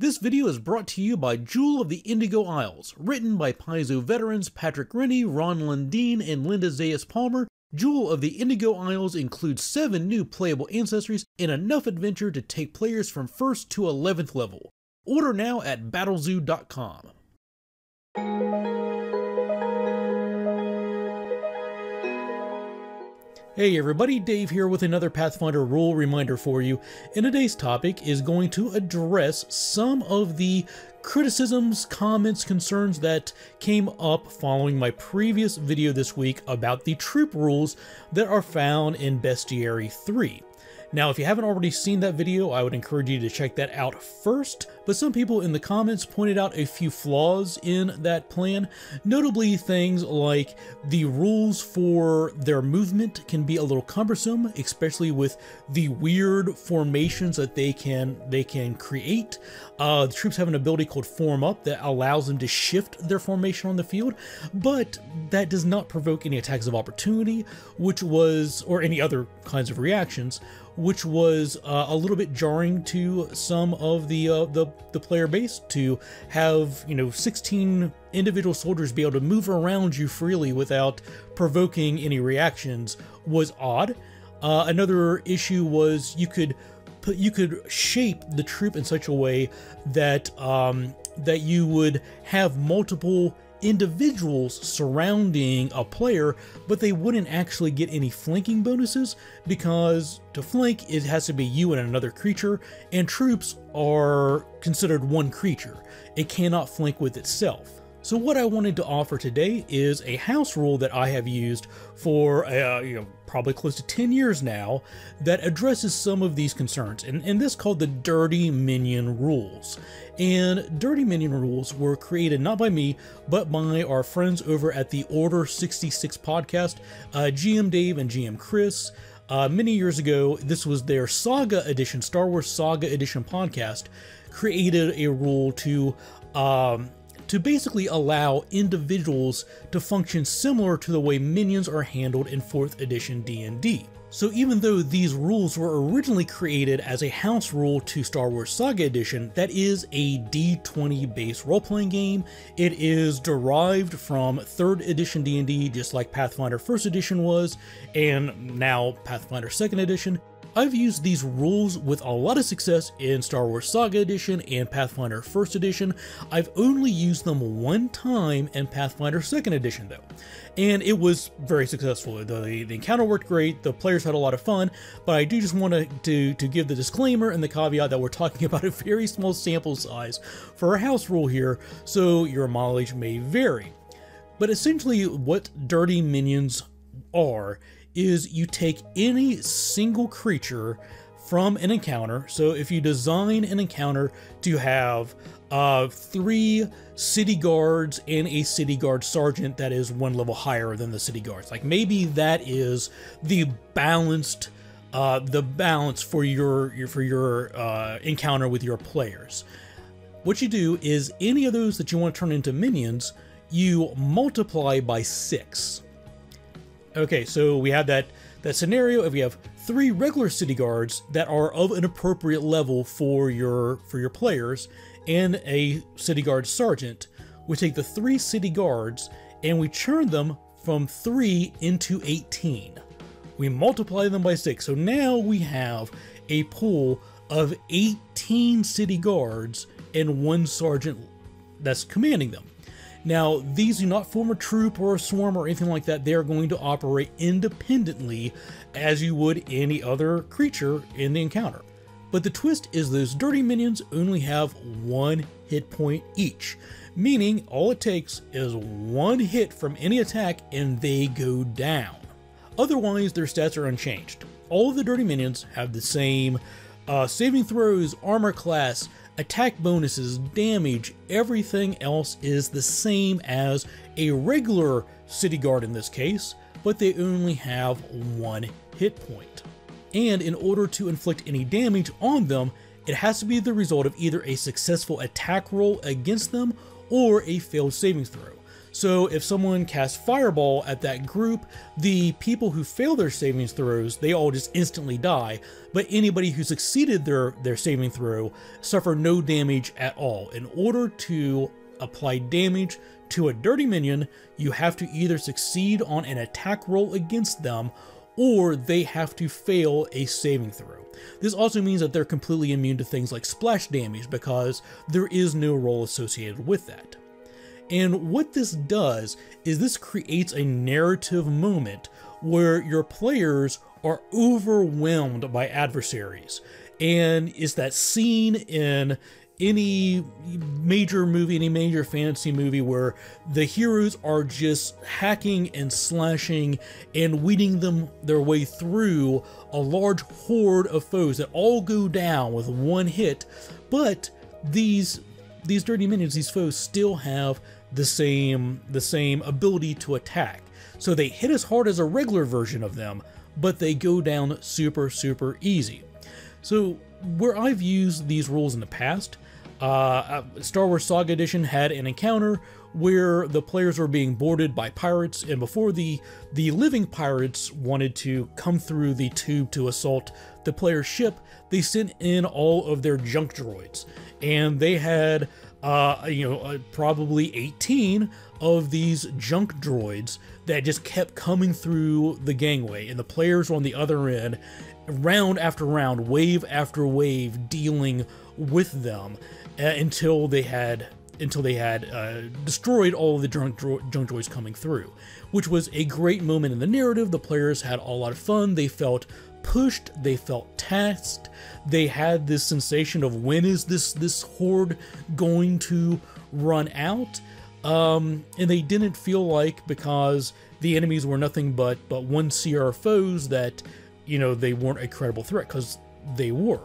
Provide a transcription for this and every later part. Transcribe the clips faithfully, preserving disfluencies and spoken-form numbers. This video is brought to you by Jewel of the Indigo Isles, written by Paizo veterans Patrick Rennie, Ron Lundeen, and Linda Zayas Palmer. Jewel of the Indigo Isles includes seven new playable ancestries and enough adventure to take players from first to eleventh level. Order now at Battlezoo dot com. Hey everybody, Dave here with another Pathfinder rule reminder for you, and today's topic is going to address some of the criticisms, comments, concerns that came up following my previous video this week about the troop rules that are found in Bestiary three. Now, if you haven't already seen that video, I would encourage you to check that out first, but some people in the comments pointed out a few flaws in that plan, notably things like the rules for their movement can be a little cumbersome, especially with the weird formations that they can they can create. Uh, the troops have an ability called Form Up that allows them to shift their formation on the field, but that does not provoke any attacks of opportunity, which was, or any other kinds of reactions, which was uh, a little bit jarring to some of the, uh, the the player base, to have, you know, sixteen individual soldiers be able to move around you freely without provoking any reactions was odd. Uh, another issue was you could put, you could shape the troop in such a way that um, that you would have multiple individuals surrounding a player, but they wouldn't actually get any flanking bonuses, because to flank it has to be you and another creature, and troops are considered one creature. It cannot flank with itself. So what I wanted to offer today is a house rule that I have used for uh, you know, probably close to ten years now, that addresses some of these concerns, and, and this is called the Dirty Minion Rules. And Dirty Minion Rules were created not by me, but by our friends over at the Order sixty-six podcast, uh, G M Dave and G M Chris. Uh, many years ago, this was their Saga Edition, Star Wars Saga Edition podcast, created a rule to... Um, to basically allow individuals to function similar to the way minions are handled in fourth edition D and D. So even though these rules were originally created as a house rule to Star Wars Saga Edition, that is a D twenty based role-playing game. It is derived from third edition D and D, just like Pathfinder first edition was, and now Pathfinder second edition. I've used these rules with a lot of success in Star Wars Saga Edition and Pathfinder first edition. I've only used them one time in Pathfinder second edition though, and it was very successful. The, the encounter worked great, the players had a lot of fun, but I do just want to, to, to give the disclaimer and the caveat that we're talking about a very small sample size for a house rule here, so your mileage may vary. But essentially what Dirty Minions are is you take any single creature from an encounter. So if you design an encounter to have uh, three city guards and a city guard sergeant that is one level higher than the city guards, like maybe that is the balanced uh, the balance for your, your for your uh, encounter with your players. What you do is any of those that you want to turn into minions, you multiply by six. Okay, so we have that, that scenario if we have three regular city guards that are of an appropriate level for your for your players and a city guard sergeant. We take the three city guards and we turn them from three into eighteen. We multiply them by six. So now we have a pool of eighteen city guards and one sergeant that's commanding them. Now, these do not form a troop or a swarm or anything like that. They are going to operate independently as you would any other creature in the encounter. But the twist is those dirty minions only have one hit point each, meaning all it takes is one hit from any attack and they go down. Otherwise, their stats are unchanged. All of the dirty minions have the same uh, saving throws, armor class, attack bonuses, damage, everything else is the same as a regular city guard in this case, but they only have one hit point. And in order to inflict any damage on them, it has to be the result of either a successful attack roll against them or a failed saving throw. So if someone casts Fireball at that group, the people who fail their savings throws, they all just instantly die, but anybody who succeeded their, their saving throw suffer no damage at all. In order to apply damage to a dirty minion, you have to either succeed on an attack roll against them, or they have to fail a saving throw. This also means that they're completely immune to things like splash damage because there is no roll associated with that. And what this does is this creates a narrative moment where your players are overwhelmed by adversaries. And it's that scene in any major movie, any major fantasy movie where the heroes are just hacking and slashing and weeding them their way through a large horde of foes that all go down with one hit. But these these dirty minions, these foes still have the same the same ability to attack. So they hit as hard as a regular version of them, but they go down super, super easy. So where I've used these rules in the past, Uh, Star Wars Saga Edition had an encounter where the players were being boarded by pirates, and before the the living pirates wanted to come through the tube to assault the player's ship, they sent in all of their junk droids, and they had uh, you know uh, probably eighteen of these junk droids that just kept coming through the gangway, and the players were on the other end, round after round, wave after wave, dealing with them uh, until they had until they had uh, destroyed all the junk, dro junk droids coming through, which was a great moment in the narrative. The players had a lot of fun. They felt pushed. They felt tasked. They had this sensation of, when is this this horde going to run out? Um, and they didn't feel like, because the enemies were nothing but but one C R foes, that, you know, they weren't a credible threat, because they were.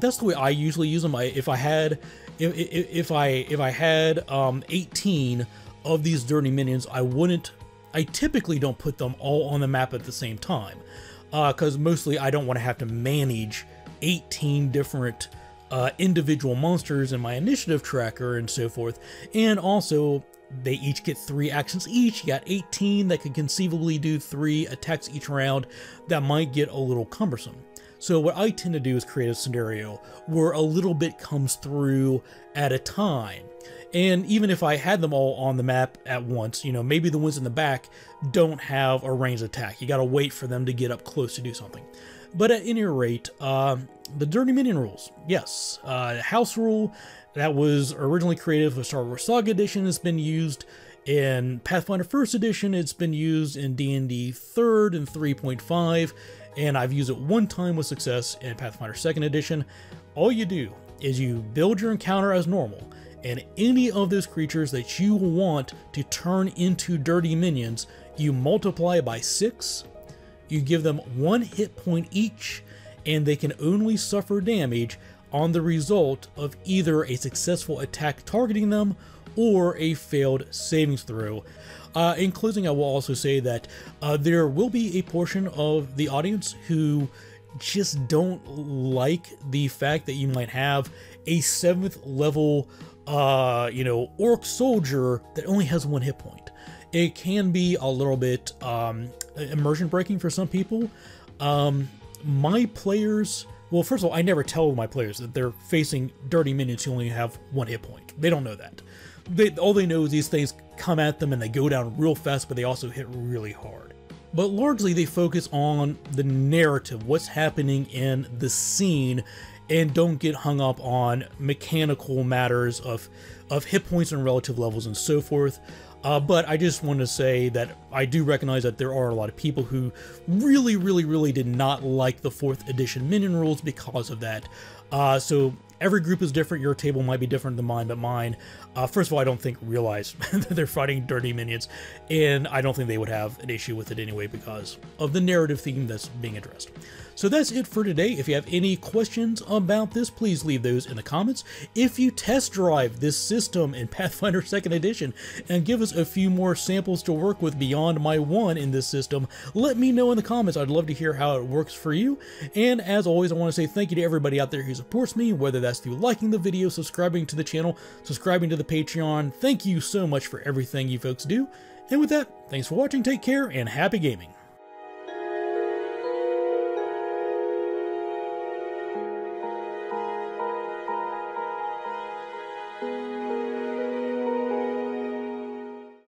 That's the way I usually use them. I, if I had, if, if I if I had um, eighteen of these dirty minions, I wouldn't. I typically don't put them all on the map at the same time, because uh, mostly I don't want to have to manage eighteen different uh, individual monsters in my initiative tracker and so forth. And also, they each get three actions each. You got eighteen that could conceivably do three attacks each round. That might get a little cumbersome. So what I tend to do is create a scenario where a little bit comes through at a time. And even if I had them all on the map at once, you know, maybe the ones in the back don't have a ranged attack. You got to wait for them to get up close to do something. But at any rate, uh, the Dirty Minion rules, yes, uh, house rule that was originally created for Star Wars Saga Edition. It's been used in Pathfinder First Edition. It's been used in D and D Third and three point five. And I've used it one time with success in Pathfinder Second Edition. All you do is you build your encounter as normal, and any of those creatures that you want to turn into dirty minions, you multiply by six, you give them one hit point each, and they can only suffer damage on the result of either a successful attack targeting them or a failed savings throw. Uh, in closing, I will also say that uh, there will be a portion of the audience who just don't like the fact that you might have a seventh level, uh, you know, orc soldier that only has one hit point. It can be a little bit um, immersion breaking for some people. Um, my players, well, first of all, I never tell my players that they're facing dirty minions who only have one hit point. They don't know that. They, all they know is these things come at them and they go down real fast, but they also hit really hard. But largely they focus on the narrative, what's happening in the scene, and don't get hung up on mechanical matters of, of hit points and relative levels and so forth. Uh, but I just want to say that I do recognize that there are a lot of people who really, really, really did not like the fourth edition minion rules because of that. Uh, so every group is different. Your table might be different than mine, but mine, uh, first of all, I don't think realize that they're fighting dirty minions, and I don't think they would have an issue with it anyway because of the narrative theme that's being addressed. So that's it for today. If you have any questions about this, please leave those in the comments. If you test drive this system in Pathfinder Second Edition and give us a few more samples to work with beyond my one in this system, let me know in the comments. I'd love to hear how it works for you. And as always, I want to say thank you to everybody out there who supports me, whether that's best through liking the video, subscribing to the channel, subscribing to the Patreon. Thank you so much for everything you folks do. And with that, thanks for watching, take care, and happy gaming.